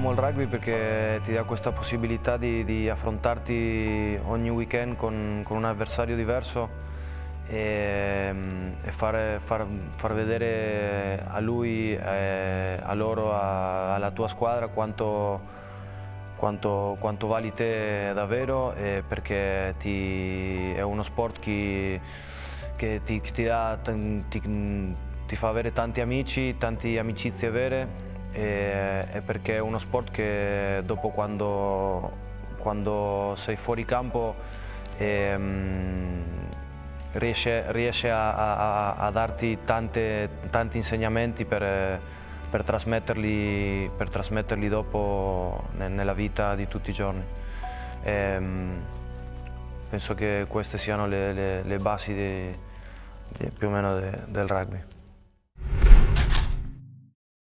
Amo il rugby perché ti dà questa possibilità di affrontarti ogni weekend con un avversario diverso e far vedere a lui, a loro, alla tua squadra quanto vali te davvero, perché è uno sport che ti fa avere tanti amici, tante amicizie vere. È perché è uno sport che dopo quando sei fuori campo riesce a darti tanti insegnamenti per trasmetterli dopo nella vita di tutti i giorni. Penso che queste siano le basi più o meno del rugby.